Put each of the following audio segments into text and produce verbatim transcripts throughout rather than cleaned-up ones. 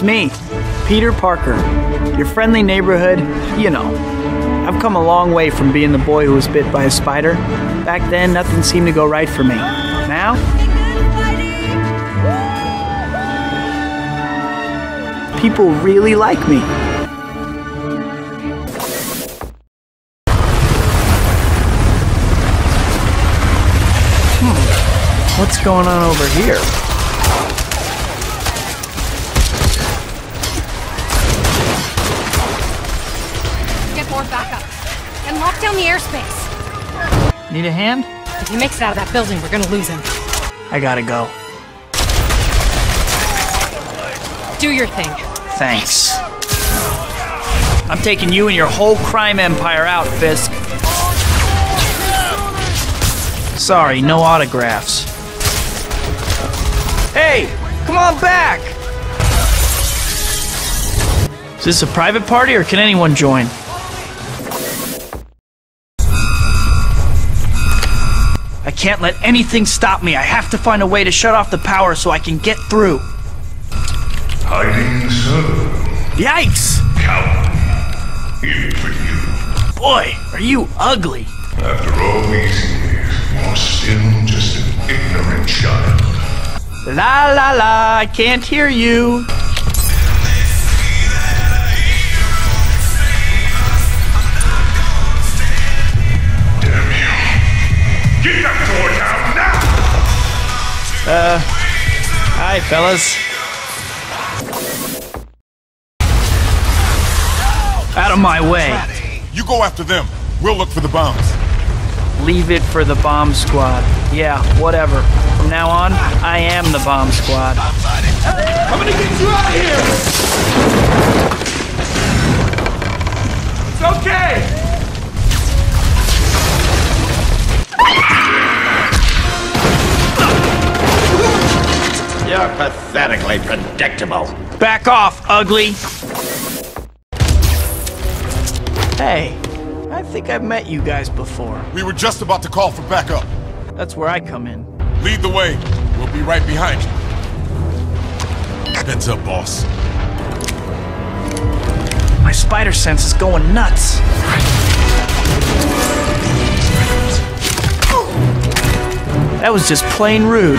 It's me, Peter Parker, your friendly neighborhood, you know. I've come a long way from being the boy who was bit by a spider. Back then, nothing seemed to go right for me. Now, people really like me. Hmm. What's going on over here? Get more backup and lock down the airspace. Need a hand? If he makes it out of that building, we're gonna lose him. I gotta go. Do your thing. Thanks. I'm taking you and your whole crime empire out, Fisk. Sorry, no autographs. Hey, come on back! Is this a private party or can anyone join? I can't let anything stop me. I have to find a way to shut off the power so I can get through. Hiding zone. Yikes! Coward. Even for you. Boy, are you ugly. After all these years, you're still just an ignorant child. La la la, I can't hear you. Damn you. Get that door down now! Uh, hi fellas. Out of my way. You go after them. We'll look for the bombs. Leave it for the bomb squad. Yeah, whatever. From now on, I am the bomb squad. I'm gonna get you out of here! It's okay! You're pathetically predictable. Back off, ugly! Hey, I think I've met you guys before. We were just about to call for backup. That's where I come in. Lead the way. We'll be right behind you. Heads up, boss. My spider sense is going nuts. That was just plain rude.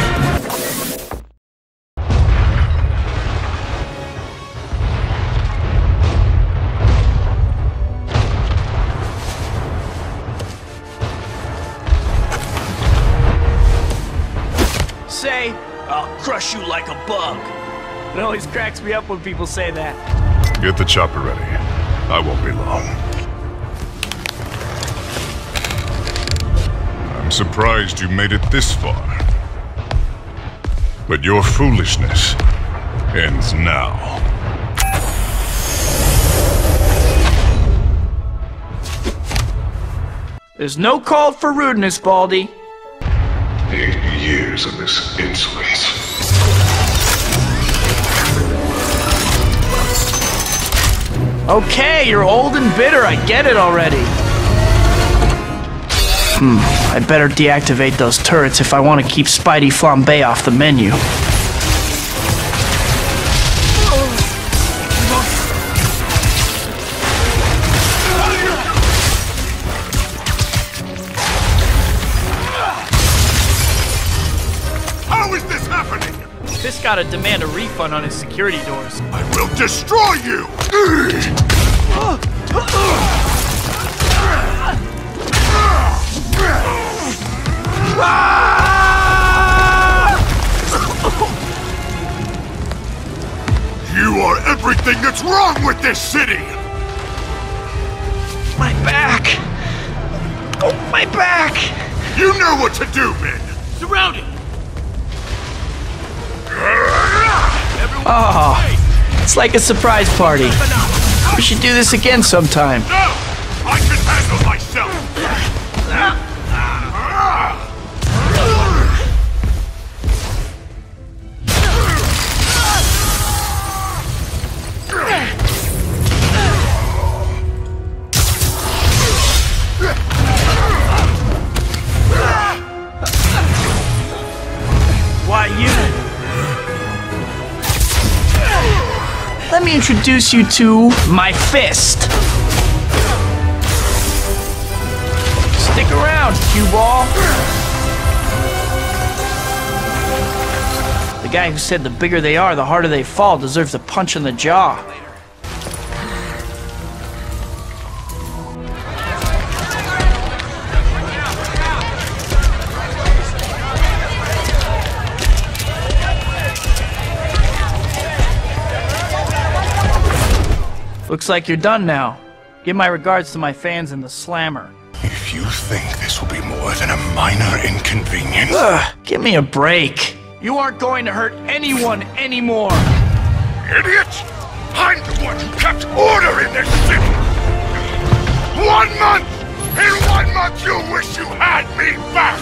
Say, I'll crush you like a bug. It always cracks me up when people say that. Get the chopper ready. I won't be long. I'm surprised you made it this far. But your foolishness ends now. There's no call for rudeness, Baldy. Eight years of this insolence. Okay, you're old and bitter, I get it already. Hmm, I'd better deactivate those turrets if I want to keep Spidey Flambe off the menu. Fisk gotta demand a refund on his security doors. I will destroy you! You are everything that's wrong with this city! My back! Oh, my back! You know what to do, men! Surround it! Oh, it's like a surprise party. We should do this again sometime. No! I can handle myself! Why you? introduce you to my fist. Stick around, cue ball. The guy who said the bigger they are, the harder they fall deserves a punch in the jaw. Looks like you're done now. Give my regards to my fans in the slammer. If you think this will be more than a minor inconvenience... Ugh, give me a break. You aren't going to hurt anyone anymore. Idiots! I'm the one who kept order in this city! One month! In one month you wish you had me back!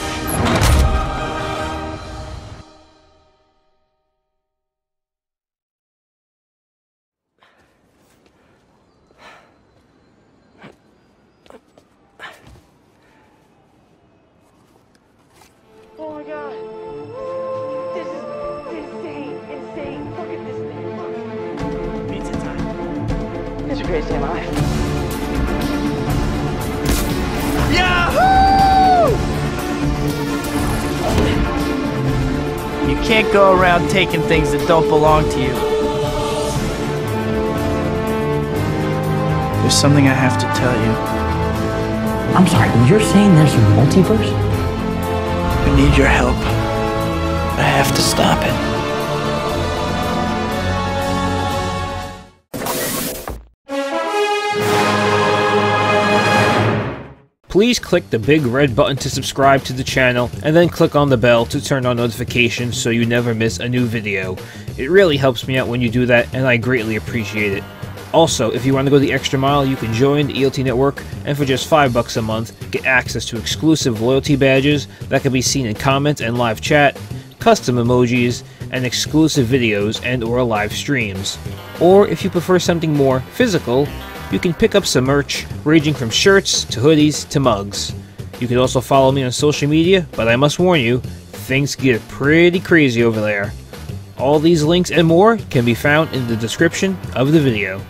Can't go around taking things that don't belong to you. There's something I have to tell you. I'm sorry, you're saying there's a multiverse? I need your help. I have to stop it. Please click the big red button to subscribe to the channel, and then click on the bell to turn on notifications so you never miss a new video. It really helps me out when you do that, and I greatly appreciate it. Also, if you want to go the extra mile, you can join the E L T Network, and for just five bucks a month, get access to exclusive loyalty badges that can be seen in comments and live chat, custom emojis, and exclusive videos and or live streams. Or if you prefer something more physical, you can pick up some merch, ranging from shirts, to hoodies, to mugs. You can also follow me on social media, but I must warn you, things get pretty crazy over there. All these links and more can be found in the description of the video.